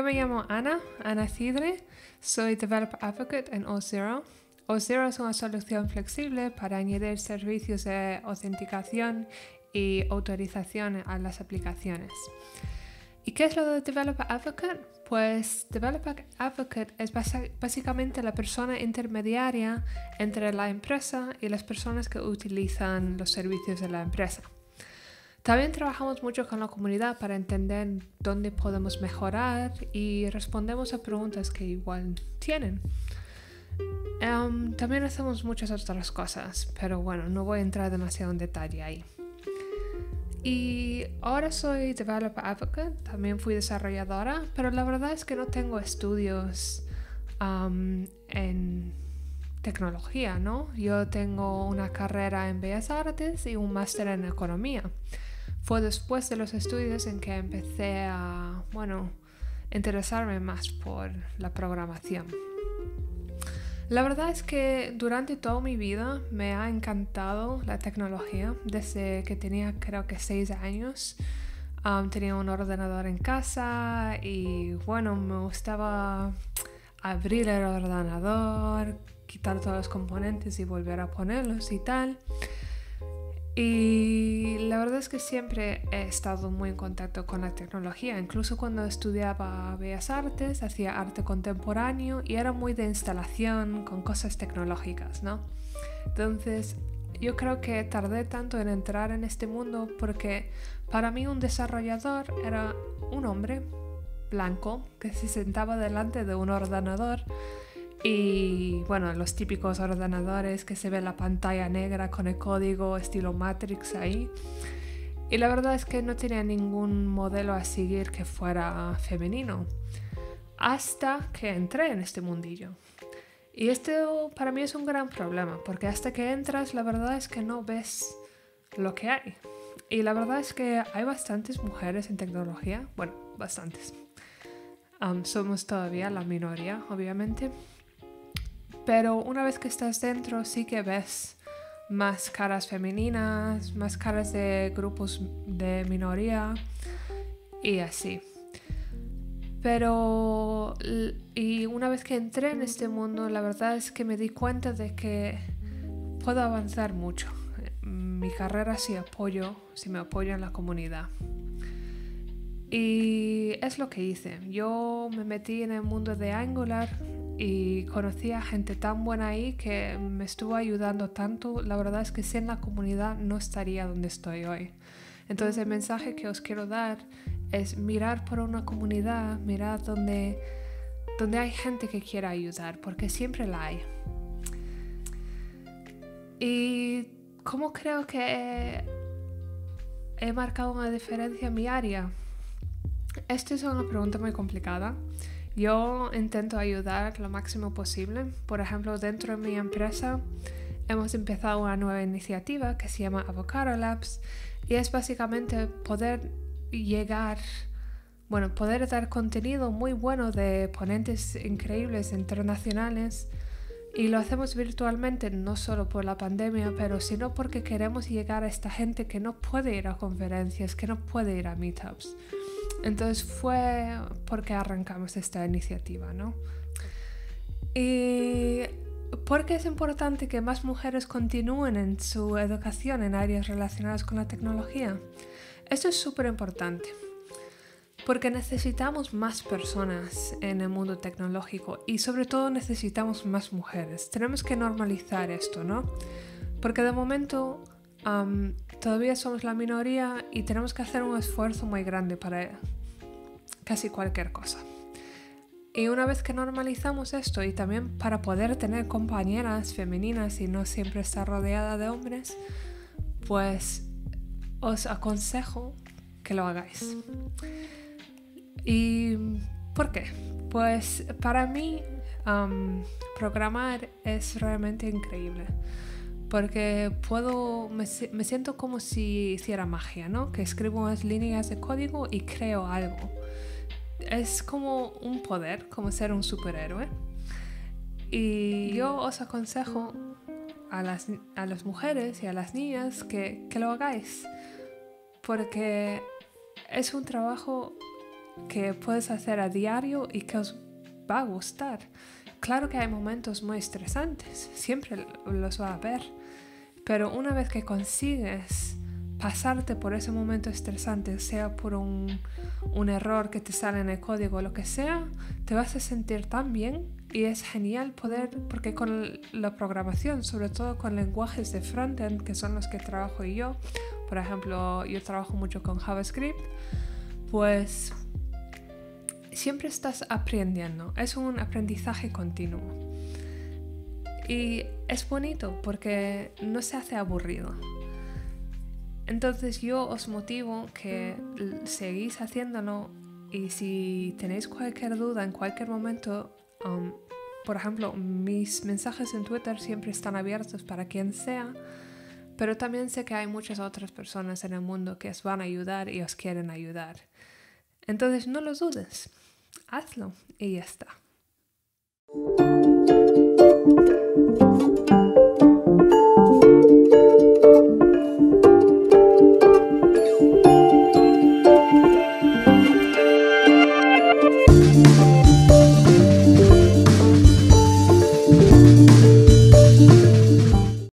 Yo me llamo Ana Cidre, soy Developer Advocate en Auth0. Auth0 es una solución flexible para añadir servicios de autenticación y autorización a las aplicaciones. ¿Y qué es lo de Developer Advocate? Pues Developer Advocate es básicamente la persona intermediaria entre la empresa y las personas que utilizan los servicios de la empresa. También trabajamos mucho con la comunidad para entender dónde podemos mejorar y respondemos a preguntas que igual tienen. También hacemos muchas otras cosas, pero bueno, no voy a entrar demasiado en detalle ahí. Y ahora soy Developer Advocate, también fui desarrolladora, pero la verdad es que no tengo estudios en tecnología, ¿no? Yo tengo una carrera en Bellas Artes y un máster en Economía. Fue después de los estudios en que empecé a, interesarme más por la programación. La verdad es que durante toda mi vida me ha encantado la tecnología. Desde que tenía creo que 6 años tenía un ordenador en casa y bueno, me gustaba abrir el ordenador, quitar todos los componentes y volver a ponerlos y tal. Y la verdad es que siempre he estado muy en contacto con la tecnología. Incluso cuando estudiaba Bellas Artes, hacía arte contemporáneo y era muy de instalación con cosas tecnológicas, ¿no? Entonces, yo creo que tardé tanto en entrar en este mundo porque para mí un desarrollador era un hombre blanco que se sentaba delante de un ordenador. Y bueno, los típicos ordenadores que se ve la pantalla negra con el código estilo Matrix ahí. Y la verdad es que no tenía ningún modelo a seguir que fuera femenino hasta que entré en este mundillo. Y esto para mí es un gran problema, porque hasta que entras la verdad es que no ves lo que hay. Y la verdad es que hay bastantes mujeres en tecnología, bueno, bastantes. Somos todavía la minoría, obviamente. Pero una vez que estás dentro sí que ves más caras femeninas, más caras de grupos de minoría y así. Pero y una vez que entré en este mundo, la verdad es que me di cuenta de que puedo avanzar mucho. Mi carrera si me apoyo en la comunidad. Y es lo que hice. Yo me metí en el mundo de Angular y conocí a gente tan buena ahí que me estuvo ayudando tanto. La verdad es que sin la comunidad no estaría donde estoy hoy. Entonces el mensaje que os quiero dar es mirar por una comunidad, mirar donde hay gente que quiera ayudar, porque siempre la hay. Y cómo creo que he marcado una diferencia en mi área. Esta es una pregunta muy complicada. Yo intento ayudar lo máximo posible. Por ejemplo, dentro de mi empresa hemos empezado una nueva iniciativa que se llama Avocado Labs y es básicamente poder poder dar contenido muy bueno de ponentes increíbles internacionales y lo hacemos virtualmente, no solo por la pandemia, pero sino porque queremos llegar a esta gente que no puede ir a conferencias, que no puede ir a meetups. Entonces fue porque arrancamos esta iniciativa, ¿no? Y porque es importante que más mujeres continúen en su educación en áreas relacionadas con la tecnología. Esto es súper importante, porque necesitamos más personas en el mundo tecnológico y sobre todo necesitamos más mujeres. Tenemos que normalizar esto, ¿no? Porque de momento todavía somos la minoría y tenemos que hacer un esfuerzo muy grande para casi cualquier cosa. Y una vez que normalizamos esto y también para poder tener compañeras femeninas y no siempre estar rodeada de hombres, pues os aconsejo que lo hagáis. ¿Y por qué? Pues para mí programar es realmente increíble. Porque me siento como si hiciera magia, ¿no? Que escribo unas líneas de código y creo algo. Es como un poder, como ser un superhéroe. Y yo os aconsejo a las mujeres y a las niñas que lo hagáis. Porque es un trabajo que puedes hacer a diario y que os va a gustar. Claro que hay momentos muy estresantes, siempre los va a haber, pero una vez que consigues pasarte por ese momento estresante, sea por un error que te sale en el código o lo que sea, te vas a sentir tan bien, y es genial poder, porque con la programación, sobre todo con lenguajes de frontend, que son los que trabajo yo, por ejemplo, yo trabajo mucho con JavaScript, pues siempre estás aprendiendo, es un aprendizaje continuo. Y es bonito porque no se hace aburrido. Entonces yo os motivo que seguís haciéndolo, y si tenéis cualquier duda en cualquier momento, por ejemplo, mis mensajes en Twitter siempre están abiertos para quien sea, pero también sé que hay muchas otras personas en el mundo que os van a ayudar y os quieren ayudar. Entonces no lo dudes, hazlo y ya está.